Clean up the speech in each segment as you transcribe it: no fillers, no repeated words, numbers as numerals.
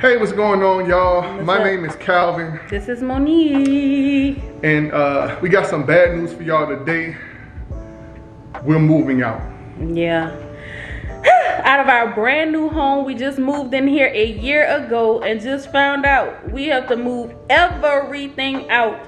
Hey, what's going on, y'all? My name is Calvin. This is Monique. And we got some bad news for y'all today. We're moving out. Yeah. Out of our brand new home. We just moved in here a year ago and just found out we have to move everything out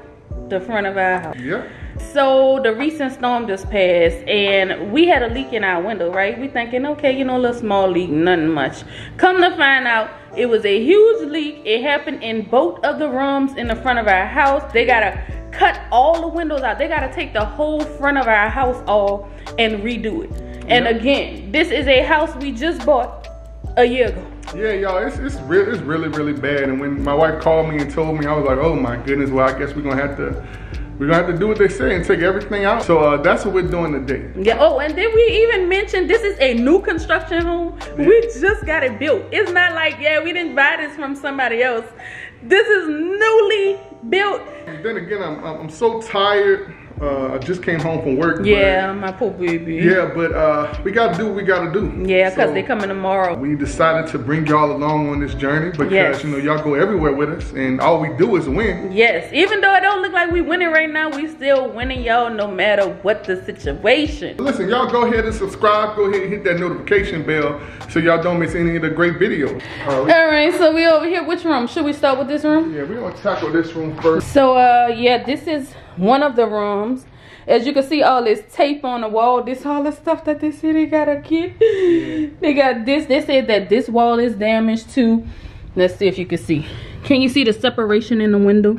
the front of our house. Yeah. So the recent storm just passed and we had a leak in our window, right? We thinking, okay, you know, a little small leak, nothing much. Come to find out, it was a huge leak. It happened in both of the rooms in the front of our house. They gotta cut all the windows out. They gotta take the whole front of our house off and redo it. And again, this is a house we just bought a year ago. Yeah, y'all, it's really, really bad. And when my wife called me and told me, I was like, oh my goodness, well, I guess we're gonna have to do what they say and take everything out. So that's what we're doing today. Yeah, oh, and then we even mentioned this is a new construction home. Yeah. We just got it built. It's not like, yeah, we didn't buy this from somebody else. This is newly built. Then again, I'm so tired. I just came home from work. Yeah, my poor baby. Yeah, but we gotta do what we gotta do. Yeah, because so they coming tomorrow. We decided to bring y'all along on this journey because, you know, y'all go everywhere with us and all we do is win. Yes, even though it don't look like we winning right now, we still winning, y'all, no matter what the situation. Listen, y'all go ahead and subscribe. Go ahead and hit that notification bell so y'all don't miss any of the great videos. All right, so we over here. Which room? Should we start with this room? Yeah, we're gonna tackle this room first. So, yeah, this is one of the rooms. As you can see, all this tape on the wall, this all the stuff that they said they gotta get. They got this. They said that this wall is damaged too. Let's see if you can see. Can you see the separation in the window?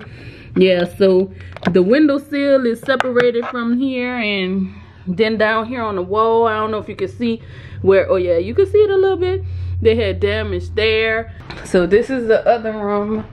Yeah, so the windowsill is separated from here, and then down here on the wall, I don't know if you can see where, oh yeah, you can see it a little bit. They had damage there. So this is the other room.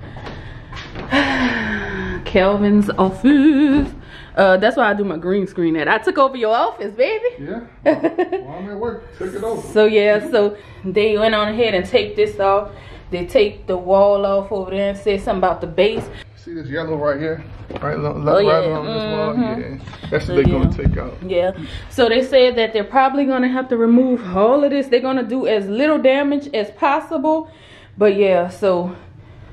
Calvin's office. That's why I do my green screen at. I took over your office, baby. Yeah. Well, I'm at work. Took it over. So yeah, so they went on ahead and taped this off. They taped the wall off over there and said something about the base. See this yellow right here? Right along, right along this wall. Yeah. That's what they're gonna take out. Yeah. So they said that they're probably gonna have to remove all of this. They're gonna do as little damage as possible. But yeah, so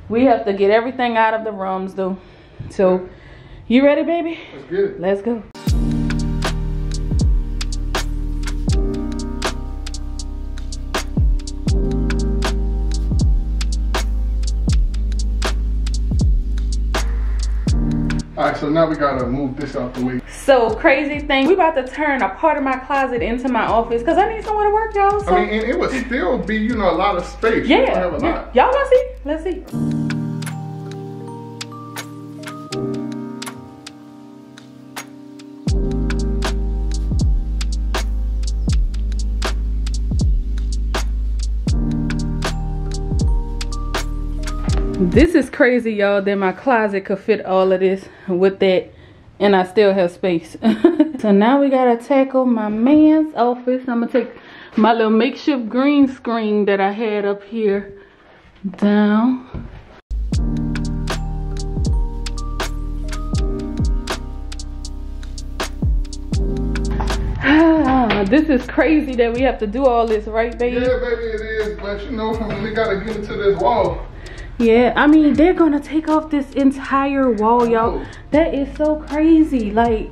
we have to get everything out of the rooms though. So, you ready, baby? Let's get it. Let's go. All right, so now we gotta move this out the way. So, crazy thing, we about to turn a part of my closet into my office because I need somewhere to work, y'all. So. I mean, and it would still be, you know, a lot of space. Yeah, y'all wanna see? Let's see. This is crazy, y'all, that my closet could fit all of this with that and I still have space. So now we gotta tackle my man's office. I'm gonna take my little makeshift green screen that I had up here down. This is crazy that we have to do all this, right, baby? Yeah, baby, it is, but you know, we gotta get into this wall. Yeah, I mean, they're gonna take off this entire wall, y'all. That is so crazy. Like,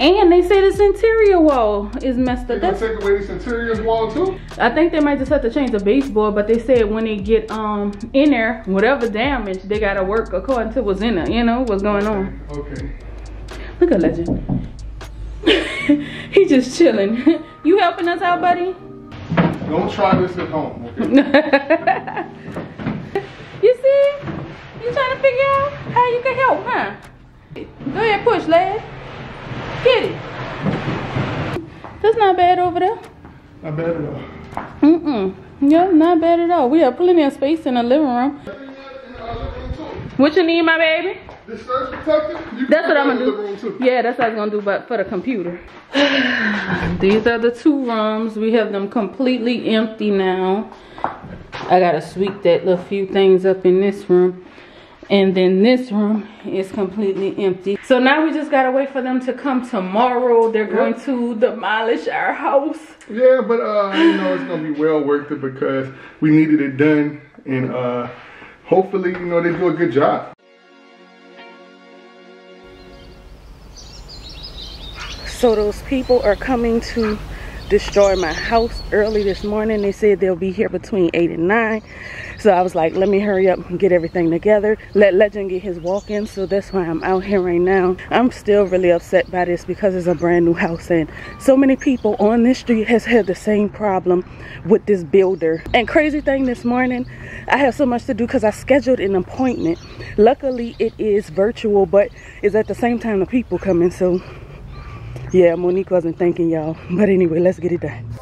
and they say this interior wall is messed up. They're gonna take away this interior wall too? I think they might just have to change the baseboard, but they said when they get in there, whatever damage, they gotta work according to what's in there, you know, what's going on. Okay. Look at Legend. He just chilling. You helping us out, buddy? Don't try this at home, okay? You see? You trying to figure out how you can help, huh? Go ahead, push, lad. Get it. That's not bad over there. Not bad at all. Mm-mm. Yeah, not bad at all. We have plenty of space in the living room. What you need, my baby? This surge protector? That's what I'm going to do. Yeah, that's what I was going to do, but for the computer. These are the two rooms. We have them completely empty now. I gotta sweep that little few things up in this room, and then this room is completely empty. So now we just gotta wait for them to come tomorrow. They're going to demolish our house. Yeah, but you know, it's gonna be well worth it because we needed it done, and hopefully, you know, they do a good job. So those people are coming to destroy my house early this morning. They said they'll be here between 8 and 9. So I was like, let me hurry up and get everything together. Let Legend get his walk in. So that's why I'm out here right now. I'm still really upset by this because it's a brand new house, and so many people on this street has had the same problem with this builder. And crazy thing, this morning I have so much to do because I scheduled an appointment. Luckily it is virtual, but it's at the same time the people coming. So yeah, Monique wasn't thanking y'all. But anyway, let's get it done.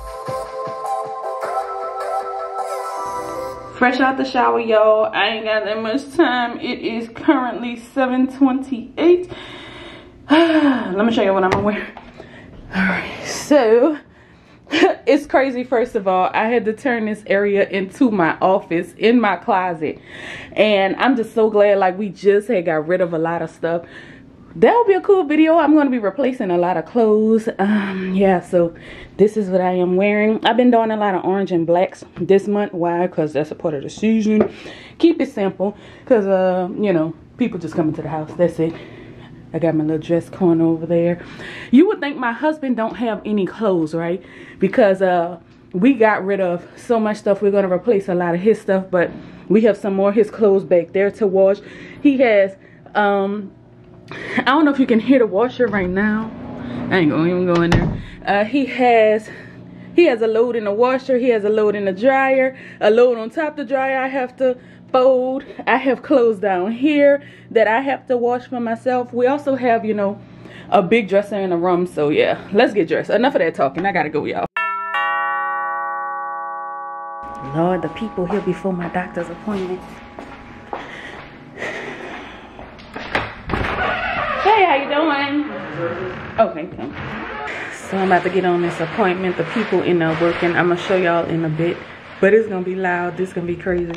Fresh out the shower, y'all. I ain't got that much time. It is currently 7:28. Let me show you what I'm gonna wear. All right, so it's crazy. First of all, I had to turn this area into my office, in my closet. And I'm just so glad, like, we just had got rid of a lot of stuff. That'll be a cool video. I'm going to be replacing a lot of clothes. Yeah, so this is what I am wearing. I've been doing a lot of orange and blacks this month. Why? Because that's a part of the season. Keep it simple because, you know, people just come into the house. That's it. I got my little dress corner over there. You would think my husband don't have any clothes, right? Because we got rid of so much stuff. We're going to replace a lot of his stuff, but we have some more of his clothes back there to wash. He has... I don't know if you can hear the washer right now. I ain't gonna even go in there. He has a load in the washer. He has a load in the dryer. A load on top of the dryer I have to fold. I have clothes down here that I have to wash for myself. We also have, you know, a big dresser in the room. So yeah, let's get dressed. Enough of that talking. I gotta go, y'all. Lord, the people here before my doctor's appointment. How you doing? Okay, thanks. So I'm about to get on this appointment. The people in there working. I'm gonna show y'all in a bit, but it's gonna be loud. This is gonna be crazy.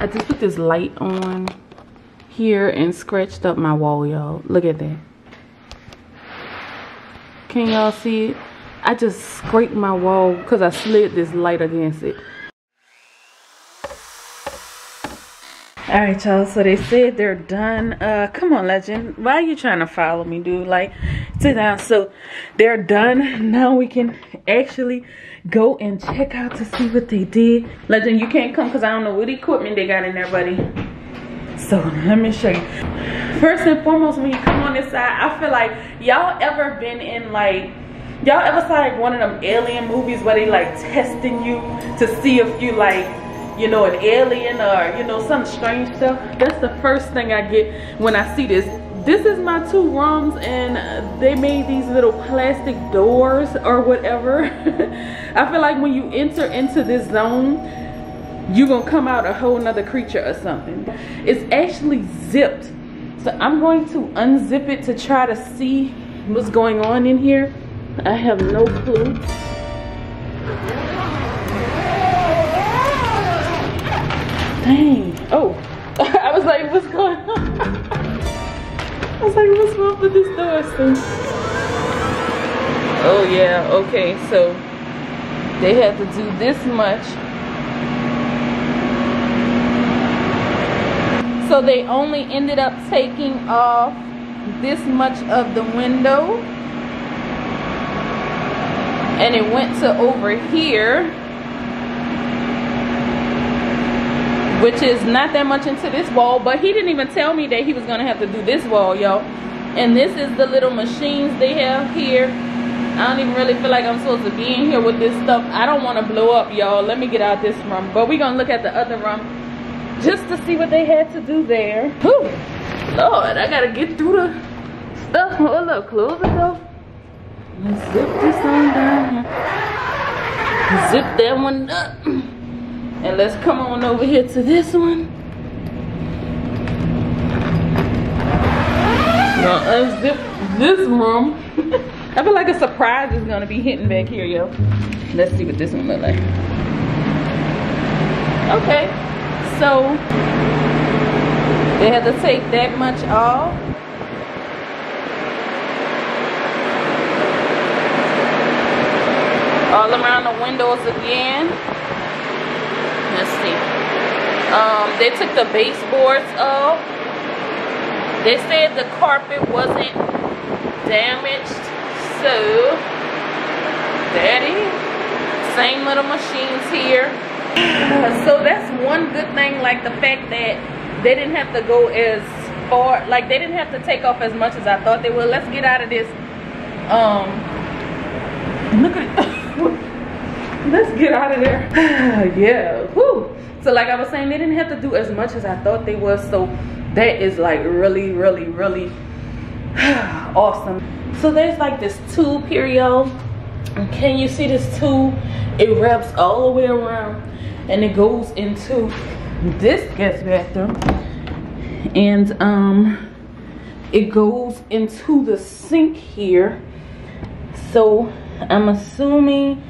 I just put this light on here and scratched up my wall, y'all. Look at that. Can y'all see it? I just scraped my wall because I slid this light against it. All right, y'all, so they said they're done. Come on, Legend, why are you trying to follow me, dude? Like, sit down. So they're done. Now we can actually go and check out to see what they did. Legend, you can't come because I don't know what equipment they got in there, buddy. So let me show you. First and foremost, when you come on this side, I feel like, y'all ever been in, like, y'all ever saw like one of them alien movies where they like testing you to see if you like, you know, an alien or, you know, some strange stuff? That's the first thing I get when I see this. This is my two rooms, and they made these little plastic doors or whatever. I feel like when you enter into this zone, you're gonna come out a whole nother creature or something. It's actually zipped. So I'm going to unzip it to try to see what's going on in here. I have no clue. Dang. Oh, I was like, what's going on? I was like, what's wrong with this door? Oh yeah, okay, so they had to do this much. So they only ended up taking off this much of the window. And it went to over here, which is not that much into this wall, but he didn't even tell me that he was gonna have to do this wall, y'all. And this is the little machines they have here. I don't even really feel like I'm supposed to be in here with this stuff. I don't wanna blow up, y'all. Let me get out this room. But we're gonna look at the other room just to see what they had to do there. Whew. Lord, I gotta get through the stuff. Oh, look, close it up. Let's zip this one down here. Zip that one up. And let's come on over here to this one. Now unzip this room. I feel like a surprise is gonna be hitting back here, yo. Let's see what this one look like. Okay, so they had to take that much off. All around the windows again. Let's see. They took the baseboards off. They said the carpet wasn't damaged, so that is. Same little machines here. So that's one good thing, like the fact that they didn't have to go as far, like they didn't have to take off as much as I thought they would. Let's get out of this. Look at let's get out of there. Yeah. Whew. So like I was saying, they didn't have to do as much as I thought they would. So that is like really, really, really awesome. So there's like this tube period. Can you see this tube? It wraps all the way around and it goes into this guest bathroom, and it goes into the sink here. So I'm assuming,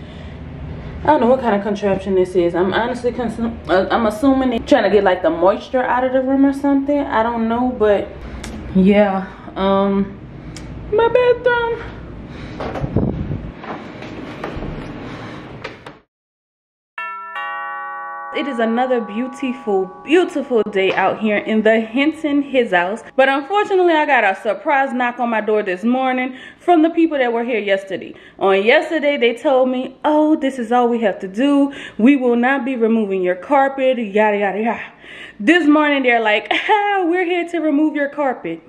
I don't know what kind of contraption this is. I'm honestly I'm assuming they're trying to get like the moisture out of the room or something. I don't know, but yeah. My bathroom. It is another beautiful, beautiful day out here in the Hinton his house. But unfortunately, I got a surprise knock on my door this morning from the people that were here yesterday. On yesterday, they told me, oh, this is all we have to do. We will not be removing your carpet, yada, yada, yada. This morning, they're like, ah, we're here to remove your carpet.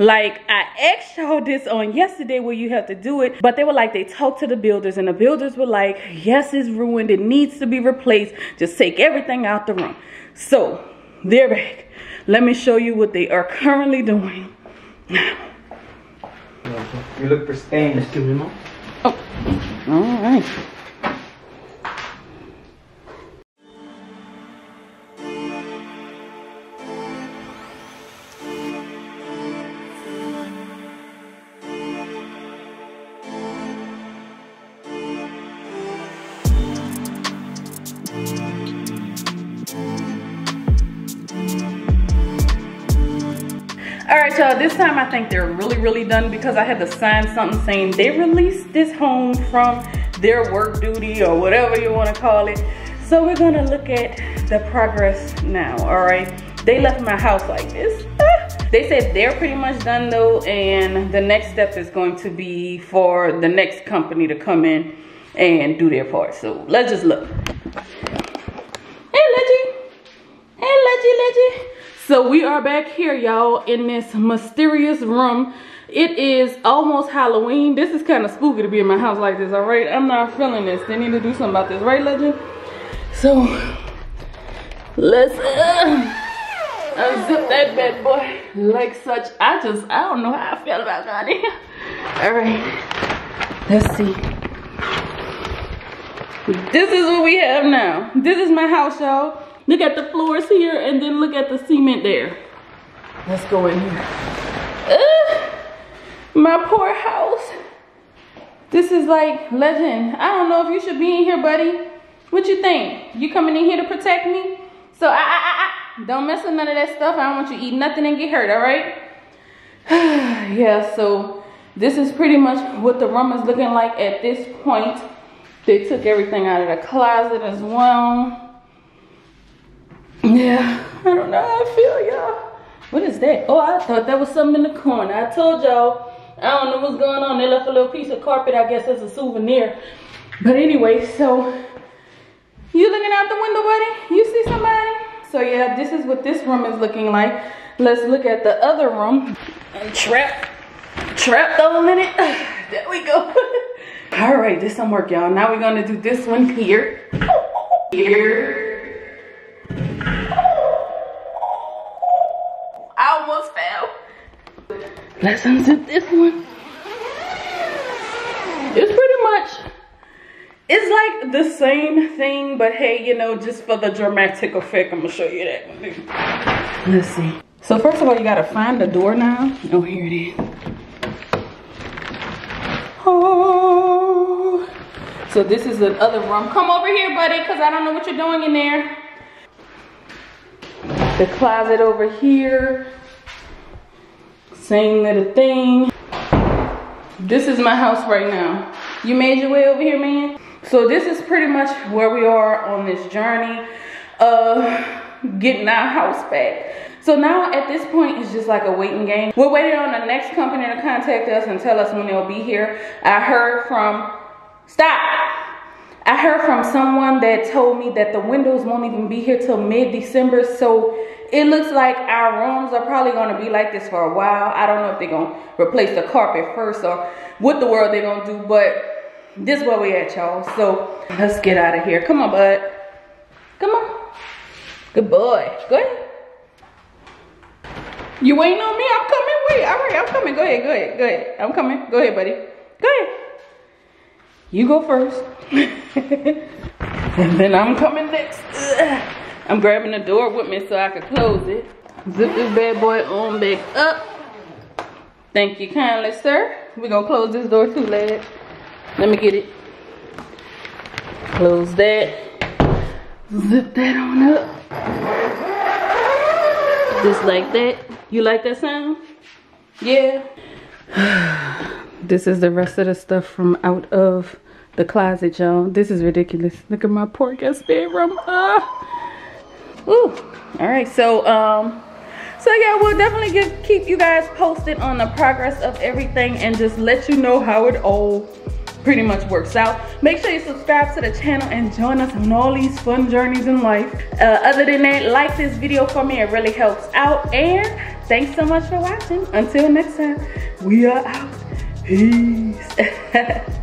Like, I asked y'all this on yesterday where you have to do it, but they were like, they talked to the builders and the builders were like, yes, it's ruined, it needs to be replaced, just take everything out the room. So they're back. Let me show you what they are currently doing. You look pristine. Oh, all right. Alright y'all, this time I think they're really, really done because I had to sign something saying they released this home from their work duty or whatever you want to call it. So we're going to look at the progress now, alright? They left my house like this. They said they're pretty much done though, and the next step is going to be for the next company to come in and do their part. So let's just look. So we are back here, y'all, in this mysterious room. It is almost Halloween. This is kind of spooky to be in my house like this, all right? I'm not feeling this. They need to do something about this, right, Legend? So, let's unzip that bad boy like such. I don't know how I feel about that. All right, let's see. This is what we have now. This is my house, y'all. Look at the floors here, and then look at the cement there. Let's go in here. My poor house. This is like, Legend, I don't know if you should be in here, buddy. What you think? You coming in here to protect me? So I don't mess with none of that stuff. I don't want you to eat nothing and get hurt, all right? Yeah, so this is pretty much what the room is looking like at this point. They took everything out of the closet as well. Yeah, I don't know how I feel, y'all. What is that? Oh, I thought that was something in the corner. I told y'all, I don't know what's going on. They left a little piece of carpet, I guess, as a souvenir. But anyway, so you looking out the window, buddy? You see somebody? So yeah, this is what this room is looking like. Let's look at the other room. And trapped all in it. There we go. All right, this some work, y'all. Now we're gonna do this one here. Here. I almost fell. Let's unzip this one. It's pretty much, it's like the same thing, but hey, you know, just for the dramatic effect, I'm gonna show you that one. Let's see. So first of all, you gotta find the door now. Oh, here it is. Oh. So this is the other room. Come over here, buddy, because I don't know what you're doing in there. The closet over here, same little thing. This is my house right now. You made your way over here, man. So this is pretty much where we are on this journey. of getting our house back. So now at this point, it's just like a waiting game. We're waiting on the next company to contact us and tell us when they'll be here. I heard from someone that told me that the windows won't even be here till mid-December, so it looks like our rooms are probably gonna be like this for a while. I don't know if they're gonna replace the carpet first or what the world they're gonna do, but this is where we at, y'all. So let's get out of here. Come on, bud. Come on. Good boy. Good. You ain't on me. I'm coming. Wait. All right. I'm coming. Go ahead. Go ahead. Go ahead. I'm coming. Go ahead, buddy. Go ahead. You go first. And then I'm coming next. Ugh. I'm grabbing the door with me so I can close it. Zip this bad boy on back up. Thank you kindly, sir. We're going to close this door too, lad. Let me get it. Close that. Zip that on up. Just like that. You like that sound? Yeah. This is the rest of the stuff from out of the closet, y'all. This is ridiculous. Look at my poor guest bedroom. Ooh. All right, so yeah, we'll definitely keep you guys posted on the progress of everything and just let you know how it all pretty much works out. Make sure you subscribe to the channel and join us on all these fun journeys in life. Other than that, like this video for me. It really helps out. And thanks so much for watching. Until next time, we are out. Peace.